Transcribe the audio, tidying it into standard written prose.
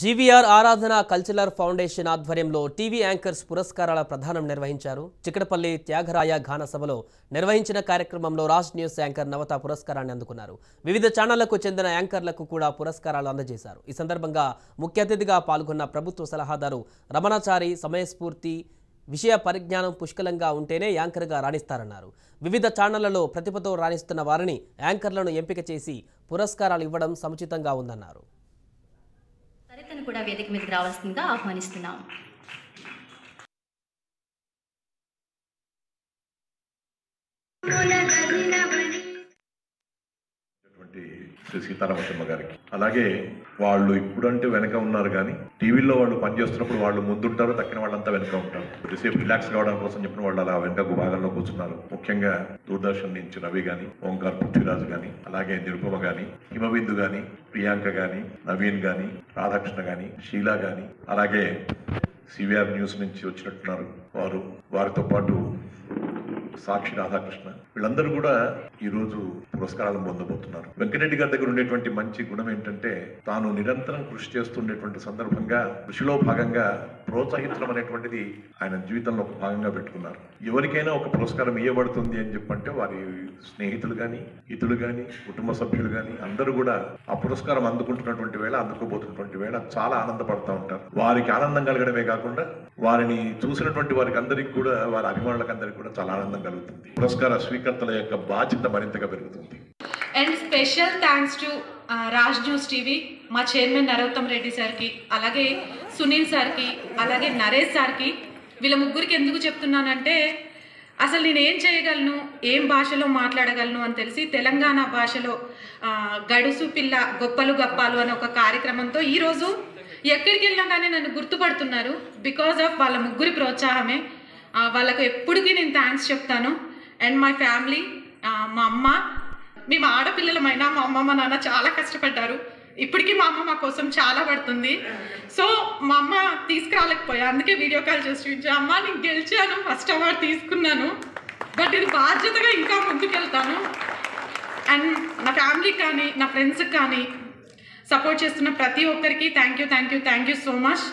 GVR Aaradhana Cultural Foundation ఆధ్వర్యంలో TV anchors పురస్కారాల ప్రదానం నిర్వహించారు. చిక్కడపల్లి త్యాగరాయ గాన సభలో నిర్వహించిన కార్యక్రమంలో రాజ్ న్యూస్ యాంకర్ నవత పురస్కారాన్ని అందుకున్నారు. వివిధ ఛానళ్లకు చెందిన యాంకర్లకు కూడా పురస్కారాలు అందజేశారు. ఈ సందర్భంగా ముఖ్య అతిథిగా పాల్గొన్న ప్రభుత్వ సలహాదారు రమణచారి సమయస్ఫూర్తి విషయ పరిజ్ఞానం పుష్కలంగా ఉంటేనే యాంకర్గా రాణిస్తారన్నారు. వివిధ ఛానళ్లలో ప్రతిభతో రాణిస్తున్న వారిని యాంకర్లను ఎంపిక చేసి పురస్కారాలు ఇవ్వడం సముచితంగా ఉందన్నారు. वेदिक मीदकि रावाल्सिनगा आह्वानिस्तुन्नामु. సీతారామచమ్మ గారికి అలాగే వాళ్ళు ఇప్పుడంటే వెనక ఉన్నారు కానీ టీవీలో వాళ్ళు పనిచేస్తున్నప్పుడు వాళ్ళు ముందుంటారు, తక్కిన వాళ్ళంతా వెనక ఉంటారు. కొద్దిసేపు రిలాక్స్ కావడం కోసం చెప్పిన వాళ్ళు అలా వెనక భాగంలో కూర్చున్నారు. ముఖ్యంగా దూరదర్శన్ నుంచి రవి గాని, ఓంకార్ పృథ్వీరాజ్ గాని, అలాగే నిరుపమ గాని, హిమబిందు గాని, ప్రియాంక గాని, నవీన్ గాని, రాధాకృష్ణ గాని, షీలా గాని, అలాగే సివిఆర్ న్యూస్ నుంచి వచ్చినట్టున్నారు వారు. వారితో పాటు సాక్షి రాధాకృష్ణ వీళ్ళందరూ కూడా ఈరోజు పురస్కారాలను పొందబోతున్నారు. వెంకటరెడ్డి గారి దగ్గర ఉండేటువంటి మంచి గుణం ఏంటంటే తాను నిరంతరం కృషి చేస్తుండేటువంటి సందర్భంగా కృషిలో భాగంగా ప్రోత్సాహించడం అనేటువంటిది ఆయన జీవితంలో ఒక భాగంగా పెట్టుకున్నారు. ఎవరికైనా ఒక పురస్కారం ఇవ్వబడుతుంది అని చెప్పంటే వారి స్నేహితులు కానీ, ఇతరులు కానీ, కుటుంబ సభ్యులు కానీ అందరూ కూడా ఆ పురస్కారం అందుకుంటున్నటువంటి వేళ, అందుకోబోతున్నటువంటి వేళ చాలా ఆనందపడుతూ ఉంటారు. వారికి ఆనందం కలగడమే కాకుండా వారిని చూసినటువంటి వారికి అందరికీ కూడా, వారి అభిమానులకు అందరికీ కూడా చాలా ఆనందం కలుగుతుంది. పురస్కార స్వీకర్తల యొక్క బాధ్యత మరింతగా పెరుగుతుంది. And special thanks to Raj news TV, మా చైర్మన్ నరోత్తమ్ రెడ్డి సార్కి, అలాగే సునీల్ సార్కి, అలాగే నరేష్ సార్కి. వీళ్ళ ముగ్గురికి ఎందుకు చెప్తున్నానంటే అసలు నేను ఏం చేయగలను, ఏం భాషలో మాట్లాడగలను అని తెలిసి తెలంగాణ భాషలో గడుసు పిల్ల గొప్పలు గప్పాలు అనే ఒక కార్యక్రమంతో ఈరోజు ఎక్కడికి వెళ్ళినా కానీ నన్ను గుర్తుపడుతున్నారు. బికాజ్ ఆఫ్ వాళ్ళ ముగ్గురి ప్రోత్సాహమే. వాళ్ళకు ఎప్పటికీ నేను థ్యాంక్స్ చెప్తాను. అండ్ మై ఫ్యామిలీ, మా అమ్మ, మేము ఆడపిల్లలమైనా మా అమ్మ మా నాన్న చాలా కష్టపడ్డారు. ఇప్పటికీ మా అమ్మ మా కోసం చాలా పడుతుంది. సో మా అమ్మ తీసుకురాలేకపోయా, అందుకే వీడియో కాల్ చేసి చూపించా. అమ్మ నేను గెలిచాను, ఫస్ట్ అవార్డు తీసుకున్నాను, బట్ ఇది బాధ్యతగా ఇంకా ముందుకెళ్తాను. అండ్ నా ఫ్యామిలీకి కానీ, నా ఫ్రెండ్స్కి కానీ సపోర్ట్ చేస్తున్న ప్రతి ఒక్కరికి thank you, thank you, thank you so much.